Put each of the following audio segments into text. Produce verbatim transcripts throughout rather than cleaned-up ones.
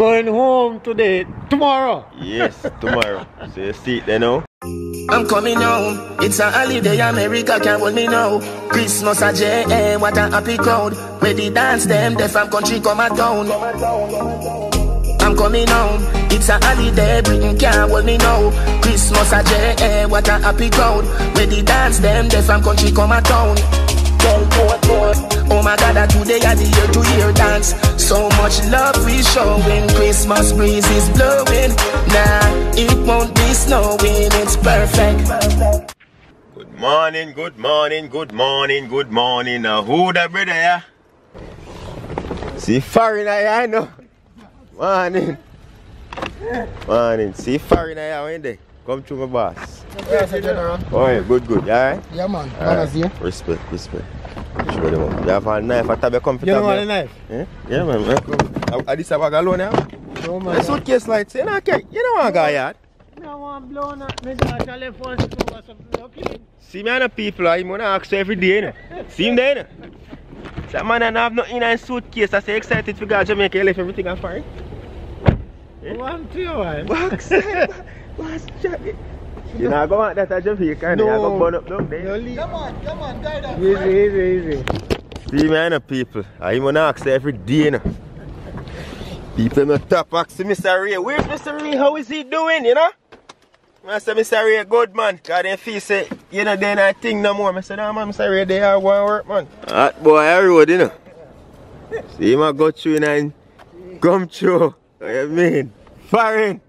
going home today. Tomorrow. Yes, tomorrow. So you see it there now. I'm coming home. It's a holiday. America can't hold me now. Christmas a J A. What a happy crowd. Where they dance them. The farm country come a town. I'm coming home. It's a holiday. Britain can't hold me now. Christmas a J A. What a happy crowd. Where they dance them. The farm country come a town. Oh my God, today I the year to year dance. So much love we showing. Christmas breeze is blowing. Nah, it won't be snowing. It's perfect. Good morning, good morning, good morning, good morning. Now who the brother ya? See foreigner ya, I know. Morning. Morning. See foreigner ya, when they come to my boss. Yes, General. Oh, good, good. Yeah, right? Yeah, man. All right. Yeah. Respect, respect. Sure, man. You have a knife, a tablet, comfortable. You want a knife? Yeah, yeah, man. Are this a bag alone now? No, man. A suitcase like say, you know, okay. You don't want to go yard. No one blown up. Me daughter left us to go something. See me and the people, I'm going to ask you every day, you know. See him there, you know. That man don't have nothing in a suitcase. I say excited to go to Jamaica. He left everything on fire. Yeah. One, two, one. Box. Box, Jack. You know, I go out that at Jamaica and no. I go burn up down there. Come on, come on, guide us. Easy, easy, easy. See, man, the people. I even ask every day, you know. People in the top ask Mister Wray, where's Mister Wray? How is he doing, you know? I say, Mister Wray, good, man. Because they feel say, you know, they're not thing no more. I say, no, man, Mister Wray, they are going to work, man. That boy, I road, you know. See, him I go through you know, and come through. What you mean? Foreign.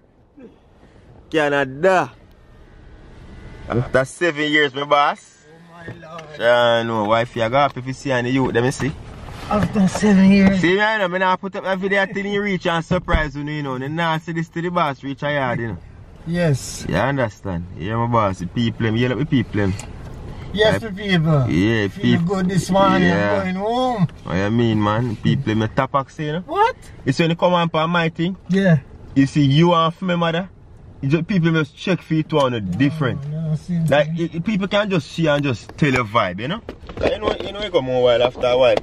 Canada. After seven years, my boss. Oh my lord. I know, wife, you got up if you see any youth, let me see. After seven years. See, man, I mean, I put up my video till you reach and surprise you, you know. Then I see this to the boss, reach a yard, you know. Yes. You understand? Yeah, my boss, the people, you look with people. Yes, like, the people. Yeah, people. You go this morning, yeah. I'm going home. What you mean, man? People, my top axe, you know. What? It's when you come on for my thing. Yeah. You see, you and for my mother. Just, people must check for it on a different. No, no, like it, people can just see and just tell a vibe, you know? Like, you know, you know you go more while after a while.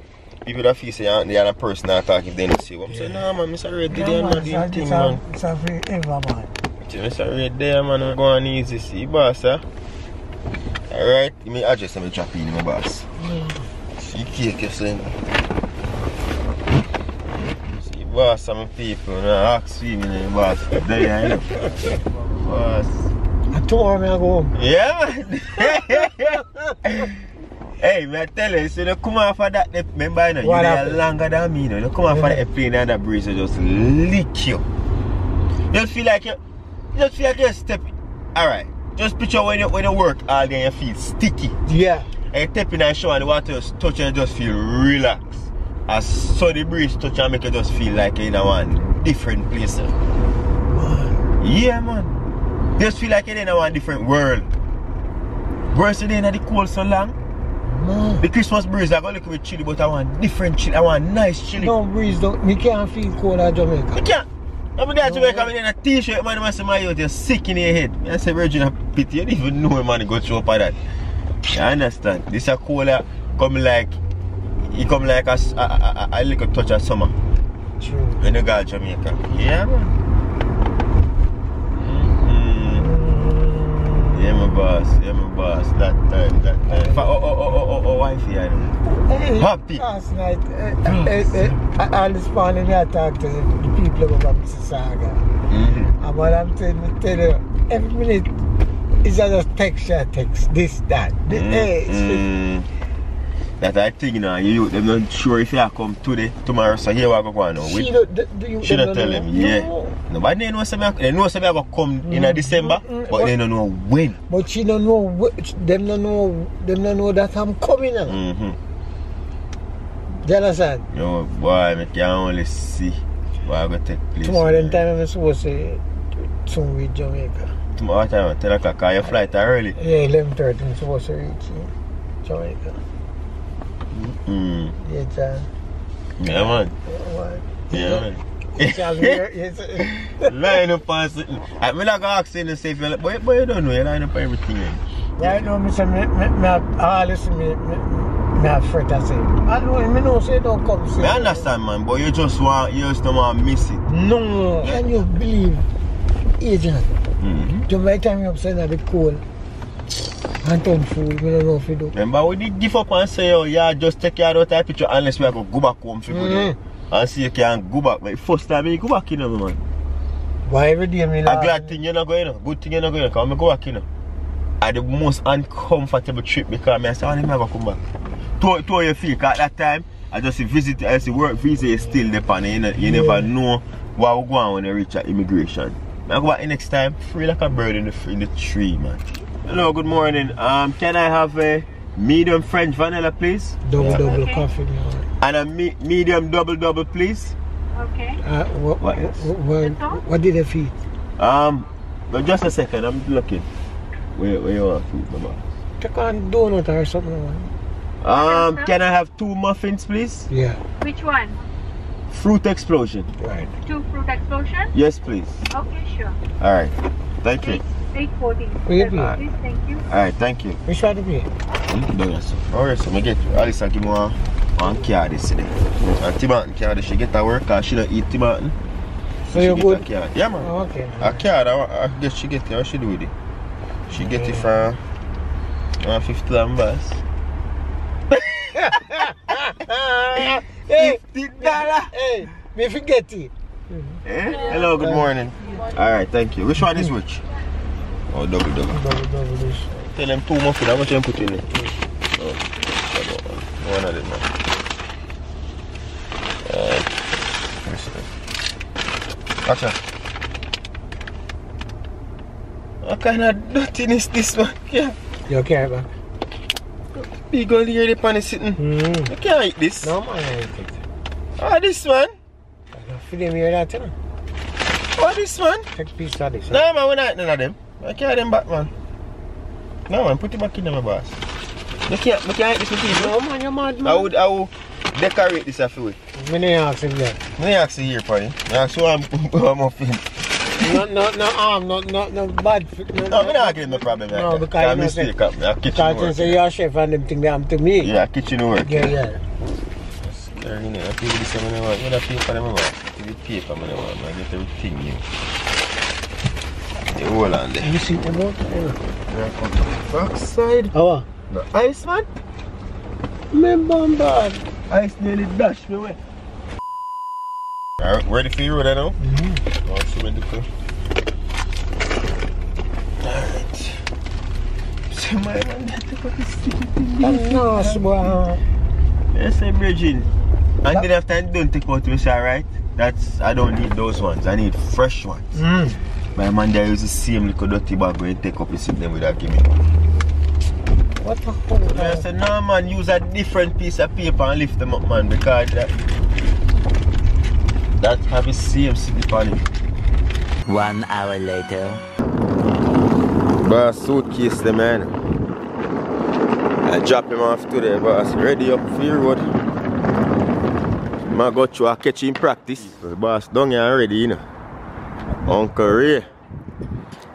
People that feel say they are a person that talk if they don't see what I'm saying. No man, Mister Wray did not do anything, man. It's a free ever man. Mister Wray there man, I'm going easy see boss, huh? Alright, give me address and me drop in my boss. Mm. See cake you see. Boss, some people, you know, ask me, boss, today, you know. Boss. I told her I go home. Yeah, man. Hey, man, I tell you, so they come off of that, remember, you know, what you are longer than me, you know. They come off yeah. of that plane and that breeze, they just lick you. You feel like you, you just feel like you're stepping. Alright, just picture when you, when you work all day, you feel sticky. Yeah. And you tap in and show and the water just touch and you just feel relaxed. A sunny breeze touch and make you just feel like you're in a one different place. Man. Yeah, man. Just feel like you're in a one different world. Worse today in the cold so long. Man. The Christmas breeze I go look with chilly, but I want different chilly. I want nice chilly. No breeze, don't. You can't feel cold at Jamaica. You can't. I'm there at Jamaica, I'm in a t-shirt, man. I say, my youth, you're sick in your head. I say, Virgin, I pity. You don't even know, man, you go through up at that. You understand? This a cola coming like. It come like a, a, a, a little touch of summer. True. When you go to Jamaica. Yeah, man. Mm-hmm. Yeah, my boss. Yeah, my boss. That time, that time. Oh, oh, oh, oh, oh, oh, wifey. Hey, happy. Last night, all this morning, I talked to the people about Mississauga. Mm-hmm. And what I'm telling tell you, every minute, it's just text, text, this, that. This, mm-hmm. Hey, it's just, that I think you know, you them not sure if you come today, tomorrow, so here I go go now. She don't, do you, she don't tell them, know. Yeah. No, but they know something. They know something I come in mm. December, mm. but they don't know when. But she don't know. Which, them don't know. Them don't know that I'm coming now. Mm-hmm. You understand? No boy, I can only see what I go take place. Tomorrow, then time I'm supposed to soon reach Jamaica. Tomorrow time, ten o'clock. Your flight early. Yeah, eleven thirty. I'm supposed to reach Jamaica. Mm. It's, uh, yeah, man. Yeah, man. Line up on something. I'm not going to ask you to say, but you don't know, you line up everything. Yeah, I know, Mister All this, Nah, fret I say. I don't me know say don't come see. I understand, man, but you just want you just don't want to miss it. No, yeah. And you believe agent. Mm-hmm. So by the time you upset at the cold and turn food, we don't know if you do. Remember we did give up and say, oh yeah, just take care of that picture unless we are gonna go back home for good. Mm-hmm. And see you can go back. But first time you go back, you know, man. Why every day me like a glad thing you're not going, you know? Good thing you're not going, because I'm go back, you know. I the most uncomfortable trip because I said, I never come back. To, to your feet, at that time, I just visit, I see work visa is still there, and you, know, you yeah. never know what will go on when you reach at immigration. I go back the next time, free like a bird in the, in the tree, man. Hello, good morning. Um, can I have a medium French vanilla, please? Double, yeah. double okay. coffee. And a me medium double, double, please. Okay. Uh, what, what, what, what, what did they feed? Um, but just a second, I'm looking. Where, where you want food, Mama? Check on donut or something. Um, can I have two muffins, please? Yeah. Which one? Fruit explosion. Right. Two fruit explosion? Yes, please. Okay, sure. All right. Thank you. Eight forty. Please, thank you. All right, thank you. Which one to be? Donuts. All right, so I get you. Alyssa, give me one and carry this today. And Timarton carry. She get her work because she don't eat Timarton. So you good? Yeah, man. Oh, okay. I carry. I guess she get it. What she do with it? She get it for one fifty bucks. Hey, hey, me forget it. Eh? Hello, good morning. All right, thank you. Which one is which? Oh, double, double. Double, double. This. Tell them two muffins. How much you put in it? Oh, one of them. Uh, gotcha. What kind of dirtiness this one? Yeah. You okay, man? Big old here, the pan is sitting. Mm. You can't eat this. No, man, I eat it. Ah, this one? I don't feed them here, that, you know. Oh, this one? Take a piece of this. No, eh? Man, we're not eating none of them. I carry them back, man. No, man, put it back in there, my boss. You can't, you can't eat this with you. No, man, you're mad, man. I would, I would decorate this a few. I don't ask him that. I don't ask him here, buddy. I ask one muffin. No, no, no arm, no, no, no bad. No, no, no, not getting no problem like no, that. Because I mistake say, up, kitchen because work. Say you're a chef and them thing they have to me. Yeah, kitchen work. Yeah, yeah. That's scary, you know. I feel this one, I want. What I feel for them, I want. The paper, I want. I get everything, you know. The whole on there. You see the motor? Yeah, come to the back side. How? The ice, man. My bum bad. Ice nearly dashed me away. Alright, ready for you with that now? Mm-hmm. All surrender for. Alright. So my man got to go to sleep. That's nice, boy. Yes, I'm Virgin. And then after I don't take out this, alright? That's, I don't need those ones. I need fresh ones. Mm. My man there use the same little dirty bag when you take up and sit them with that gimme. What the fuck? So I said, no man, use a different piece of paper and lift them up, man, because that That have a C M C party. One hour later. But suitcase the man. I drop him off today, but it's ready up for the road. I got you a catching practice. The boss down here already, you know. Uncle Ray.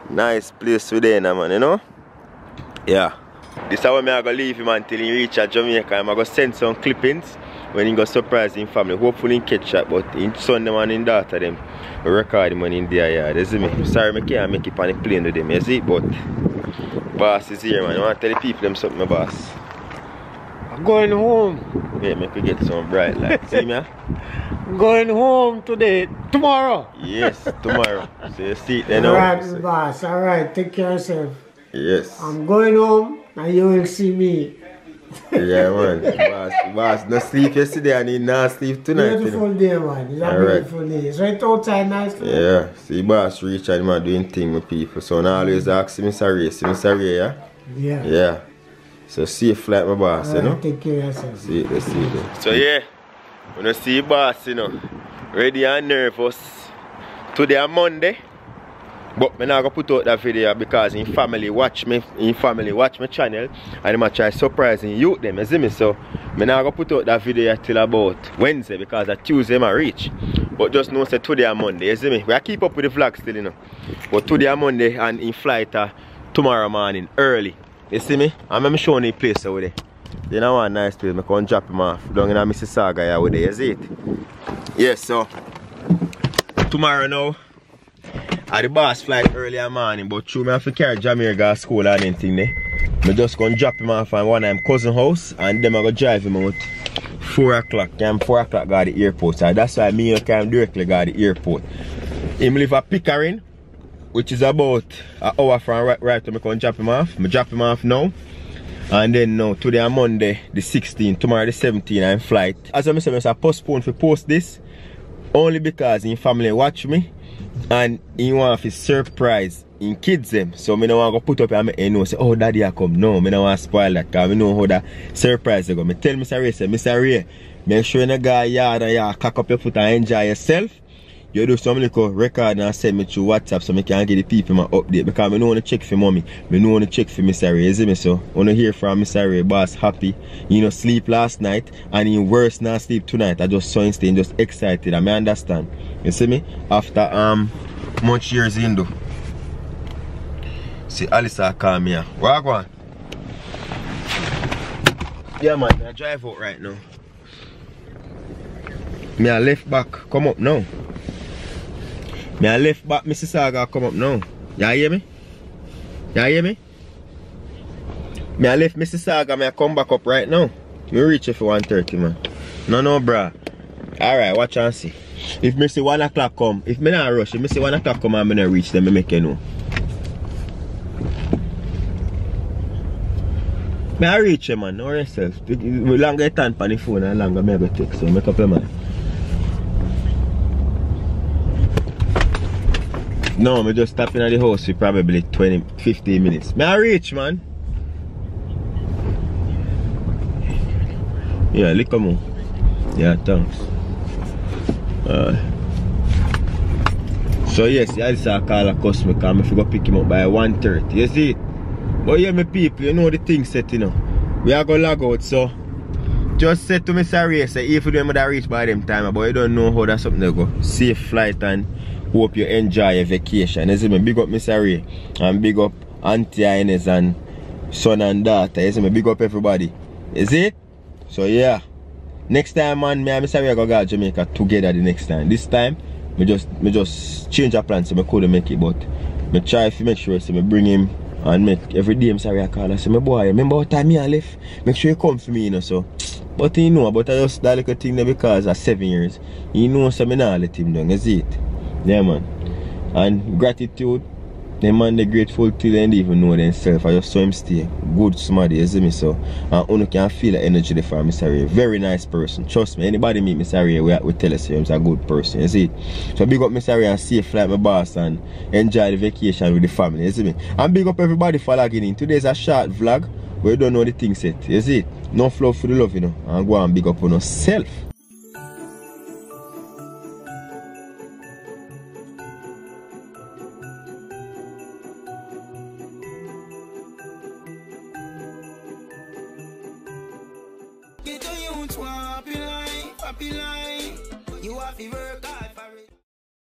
Nice place today, man, you know? Yeah. This is how I'm gonna leave him until he reaches Jamaica. I'm gonna send some clippings. When he got surprised in family, hopefully he catch up, but in Sunday man and daughter them record him in their yard, you see me? Sorry I can't make it on the plane with them, you see? But boss is here, man. I want to tell the people them something, boss. I'm going home. Yeah, make me get some bright light. See me? I'm going home today. Tomorrow. Yes, tomorrow. So you see it then. Alright, boss, alright, take care of yourself. Yes. I'm going home and you will see me. Yeah, man. Boss, boss, no sleep yesterday and he not sleep tonight. Beautiful day, man. It's a beautiful day. It's right outside nicely. Yeah, see, boss, Richard, man, doing thing with people. So now always ask him, Mister Wray. See, Mister Wray, yeah? Yeah. Yeah. So safe flight, my boss, you know? Take care of yourself. See, let's see. So, yeah, when I see boss, you know, ready and nervous. Today is Monday. But I'm not going to put out that video because in family watch me, in family watch my channel and I try surprising you them, you see me? So I'm not going to put out that video till about Wednesday because that Tuesday I reach. But just know say today and Monday, you see me? We keep up with the vlog still, you know. But today and Monday and in flight uh, tomorrow morning early. You see me? I'm showing the place over there. You know what, nice place, I can drop him off down in Mississauga here with you, see it? Yes, so tomorrow now, I the boss flight earlier morning, but true, I have to carry Jamaica to school and anything there. I just gonna drop him off at one of my cousin's house and then I go drive him out four o'clock. I'm four o'clock at the airport, so that's why me and him directly at the airport. He live at Pickering, which is about an hour from right, right to I can drop him off. I drop him off now. And then now, today on Monday the sixteenth, tomorrow the seventeenth, I'm flight. As I said, I postponed to post this only because his family watch me and he want to surprise his kids them. So I don't want to put up and I know say, oh daddy I come. No, I don't want to spoil that because I know how that surprise go. I tell Mister Wray, say, Mister Wray, make sure you go yard and you cock up your foot and enjoy yourself. You do some little record and send me through WhatsApp so I can give the people my update because I don't want to check for mommy. I don't want to check for Mister Wray, see me so. I want to hear from Mister Wray, boss happy. You know, sleep last night and he worse not sleep tonight. I just saw him staying just excited. I understand. You see me? After um much years in do. See Alyssa call me here. Where one? Yeah man, I drive out right now. Me a left back come up now. Me a left back Mississauga come up now. You hear me? You hear me? Me a left Mississauga, me a come back up right now. Me reach it for one thirty man. No no bruh. Alright, watch and see. If me see one o'clock come, if me not rush, if me see one o'clock come and me not reach, then me make you know. Me a reach you man, know yourself. The longer you turn on the phone, the longer me go take, so make up your mind. No, me just stopping at the house for probably twenty, fifteen minutes. May I reach, man? Yeah, look at me. Yeah, thanks. Uh, so yes, I just call a customer because I forgot to pick him up by one thirty. You see? But yeah, my people, you know the thing set, you know. We are going to log out, so just say to Mister Wray, say if you don't reach by them time, but you don't know how that's something to go. Safe flight and hope you enjoy your vacation. You see me? Big up Mister Wray and big up Auntie Aynes and son and daughter. You see me? Big up everybody. Is it? So yeah. Next time man, me and Mister Wray go to Jamaica together the next time. This time, me just me just change our plans so I couldn't make it, but me try to make sure so me bring him and make every day Mister Wray call and say, my boy, remember what time I left? Make sure you come for me, you know. So but you know about that little thing there because of seven years. You know so I don't let him down, is it? Yeah man, and gratitude, the man they grateful till they don't even know themselves. I just saw him stay, good somebody, you see me so, and you can feel the energy there for Mister Wray, very nice person, trust me, anybody meet Mister Wray, we, we tell us he's a good person, you see, so big up Mister Wray and safe flight my boss and enjoy the vacation with the family, you see me, and big up everybody for logging in. Today's a short vlog, but you don't know the thing set, you see, no flow for the love, you know, and go and big up on yourself. Happy life, happy life. You have to work